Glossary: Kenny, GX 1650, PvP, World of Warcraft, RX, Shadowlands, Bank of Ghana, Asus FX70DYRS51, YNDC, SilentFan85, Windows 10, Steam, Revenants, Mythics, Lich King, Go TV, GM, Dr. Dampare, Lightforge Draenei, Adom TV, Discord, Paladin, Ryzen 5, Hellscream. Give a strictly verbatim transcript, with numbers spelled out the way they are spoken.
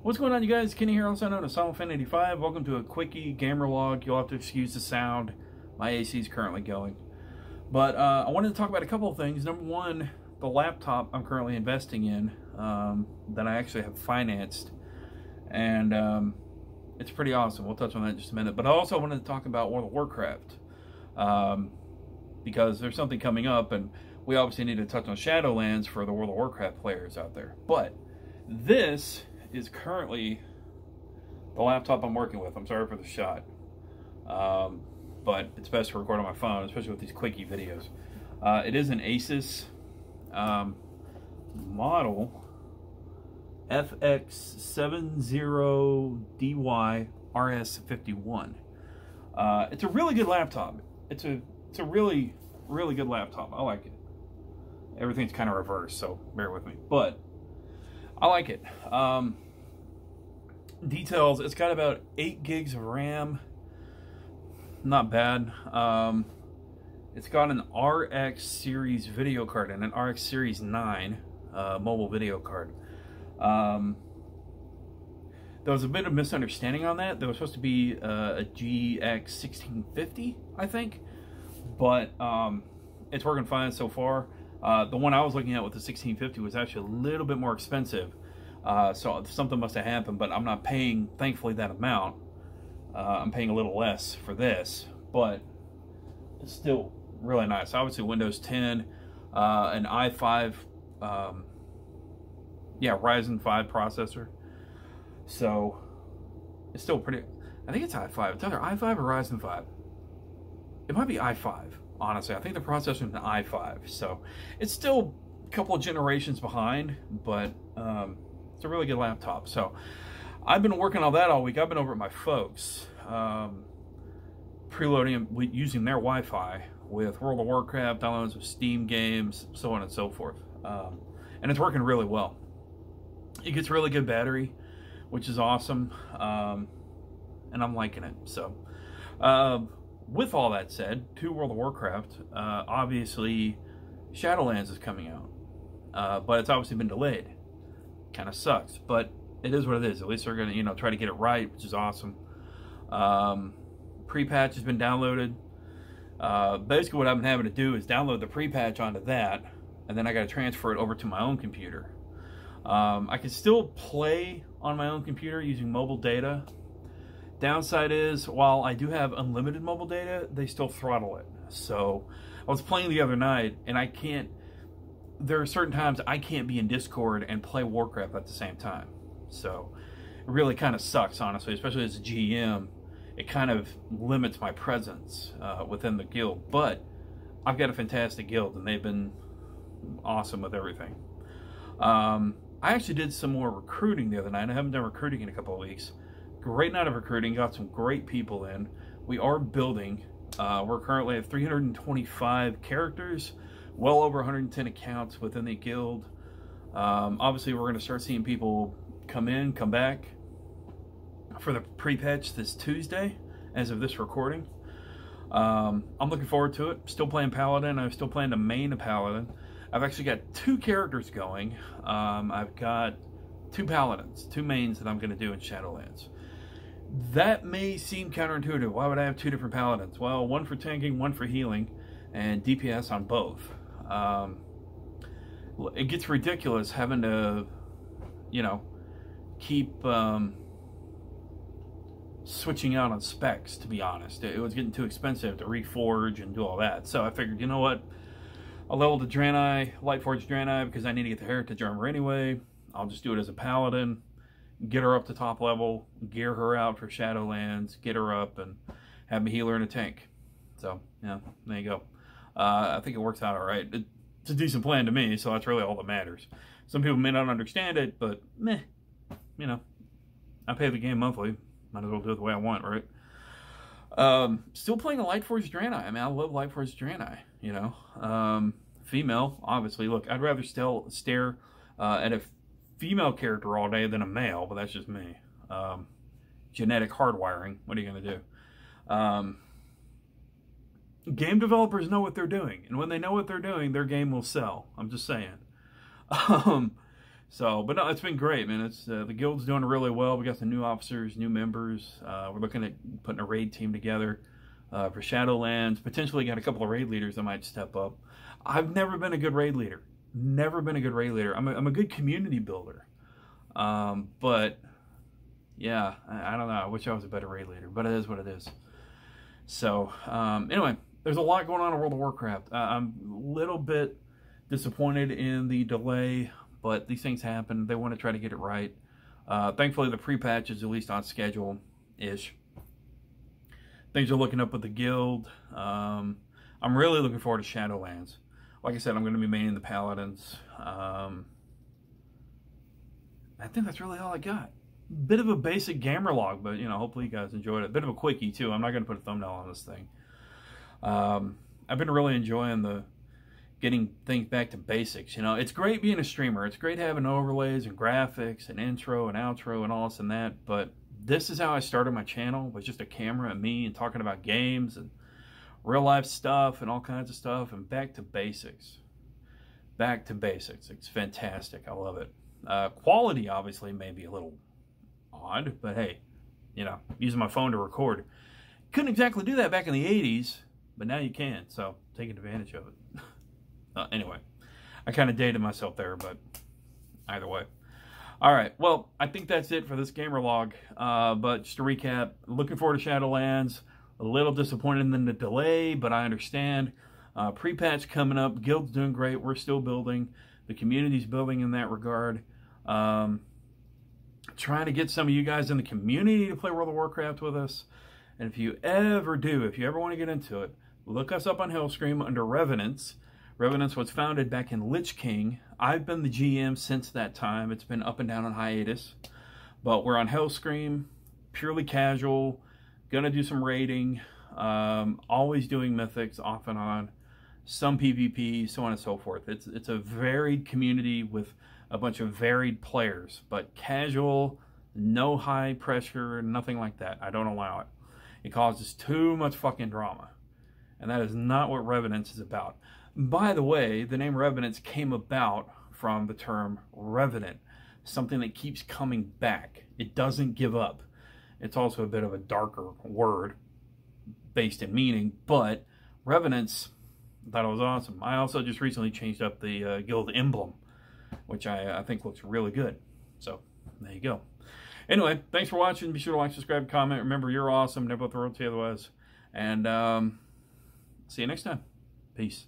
What's going on, you guys? Kenny here, also known as Silent Fan eighty-five. Welcome to a quickie gamer log. You'll have to excuse the sound. My A C is currently going. But uh, I wanted to talk about a couple of things. Number one, the laptop I'm currently investing in um, that I actually have financed. And um, it's pretty awesome. We'll touch on that in just a minute. But I also wanted to talk about World of Warcraft. Um, because there's something coming up. And we obviously need to touch on Shadowlands for the World of Warcraft players out there. But this is currently the laptop I'm working with. I'm sorry for the shot, um, but it's best to record on my phone, especially with these quickie videos. Uh, it is an Asus um, model F X seven zero D Y R S fifty-one. Uh, it's a really good laptop. It's a it's a really really good laptop. I like it. Everything's kind of reversed, so bear with me, but I like it. Um, details, it's got about eight gigs of RAM. Not bad. Um, it's got an R X series video card and an R X series nine uh, mobile video card. Um, there was a bit of misunderstanding on that. There was supposed to be uh, a G X sixteen fifty, I think. But um, it's working fine so far. Uh, the one I was looking at with the sixteen fifty was actually a little bit more expensive, uh, so something must have happened, but I'm not paying, thankfully, that amount. Uh, I'm paying a little less for this, but it's still really nice. Obviously, Windows ten, uh, an i five, um, yeah, Ryzen five processor, so it's still pretty, I think it's i five, it's either i five or Ryzen five. It might be i five. Honestly, I think the processor is an i five, so it's still a couple of generations behind, but um, it's a really good laptop. So I've been working on that all week. I've been over at my folks, um, preloading and using their Wi-Fi with World of Warcraft, downloads of Steam games, so on and so forth. Um, and it's working really well. It gets really good battery, which is awesome, um, and I'm liking it. So. Uh, With all that said, to World of Warcraft, uh, obviously Shadowlands is coming out, uh, but it's obviously been delayed. Kind of sucks, but it is what it is. At least they're gonna, you know, try to get it right, which is awesome. Um, pre-patch has been downloaded. Uh, basically, what I've been having to do is download the pre-patch onto that, and then I got to transfer it over to my own computer. Um, I can still play on my own computer using mobile data. Downside is, while I do have unlimited mobile data, they still throttle it. So, I was playing the other night, and I can't, there are certain times I can't be in Discord and play Warcraft at the same time. So, it really kind of sucks, honestly, especially as a G M. It kind of limits my presence uh, within the guild. But, I've got a fantastic guild, and they've been awesome with everything. Um, I actually did some more recruiting the other night. I haven't done recruiting in a couple of weeks. Great night of recruiting, got some great people in. We are building. Uh, we're currently at three hundred twenty-five characters, well over one hundred ten accounts within the guild. Um, obviously, we're going to start seeing people come in, come back for the pre-patch this Tuesday, as of this recording. Um, I'm looking forward to it. Still playing Paladin. I'm still playing the main of Paladin. I've actually got two characters going. Um, I've got two Paladins, two mains that I'm going to do in Shadowlands. That may seem counterintuitive. Why would I have two different Paladins? Well, one for tanking, one for healing, and D P S on both. Um, it gets ridiculous having to, you know, keep um, switching out on specs, to be honest. It was getting too expensive to reforge and do all that. So I figured, you know what? I'll level the Draenei, Lightforge Draenei, because I need to get the Heritage Armor anyway. I'll just do it as a Paladin. Get her up to top level, gear her out for Shadowlands, get her up, and have a healer and a tank. So, yeah, there you go. Uh, I think it works out all right. It, it's a decent plan to me, so that's really all that matters. Some people may not understand it, but meh. You know, I pay the game monthly. Might as well do it the way I want, right? Um, still playing a Lightforge Draenei. I mean, I love Lightforge Draenei, you know. Um, female, obviously. Look, I'd rather still stare uh, at a female character all day than a male, but that's just me. Um, genetic hardwiring. What are you going to do? Um, game developers know what they're doing, and when they know what they're doing, their game will sell. I'm just saying. Um, So, but no, it's been great, man. It's uh, the guild's doing really well. We got some new officers, new members. Uh, we're looking at putting a raid team together uh, for Shadowlands. Potentially got a couple of raid leaders that might step up. I've never been a good raid leader. Never been a good raid leader. I'm a, I'm a good community builder. Um, but, yeah, I, I don't know. I wish I was a better raid leader, but it is what it is. So, um, anyway, there's a lot going on in World of Warcraft. Uh, I'm a little bit disappointed in the delay, but these things happen. They want to try to get it right. Uh, thankfully, the pre-patch is at least on schedule-ish. Things are looking up with the guild. Um, I'm really looking forward to Shadowlands. Like I said, I'm going to be maining the Paladins. Um, I think that's really all I got. Bit of a basic gamer log, but, you know, hopefully you guys enjoyed it. Bit of a quickie, too. I'm not going to put a thumbnail on this thing. Um, I've been really enjoying the getting things back to basics. You know, it's great being a streamer. It's great having overlays and graphics and intro and outro and all this and that. But this is how I started my channel, was just a camera and me and talking about games and real life stuff and all kinds of stuff, and back to basics. Back to basics. It's fantastic. I love it. Uh, quality obviously may be a little odd, but hey, you know, using my phone to record. Couldn't exactly do that back in the eighties, but now you can, so taking advantage of it. Uh, anyway, I kind of dated myself there, but either way. All right, well, I think that's it for this gamer log. Uh, but just to recap, looking forward to Shadowlands. A little disappointed in the delay, but I understand. Uh, pre-patch coming up. Guild's doing great. We're still building. The community's building in that regard. Um, trying to get some of you guys in the community to play World of Warcraft with us. And if you ever do, if you ever want to get into it, look us up on Hellscream under Revenants. Revenants was founded back in Lich King. I've been the G M since that time. It's been up and down on hiatus. But we're on Hellscream, purely casual, going to do some raiding, um, always doing Mythics off and on, some PvP, so on and so forth. It's, it's a varied community with a bunch of varied players, but casual, no high pressure, nothing like that. I don't allow it. It causes too much fucking drama. And that is not what Revenants is about. By the way, the name Revenants came about from the term Revenant, something that keeps coming back. It doesn't give up. It's also a bit of a darker word based in meaning, but Revenants, I thought it was awesome. I also just recently changed up the uh, guild emblem, which I, I think looks really good. So there you go. Anyway, thanks for watching. Be sure to like, subscribe, comment. Remember, you're awesome. Never let the world tell you otherwise. And um, see you next time. Peace.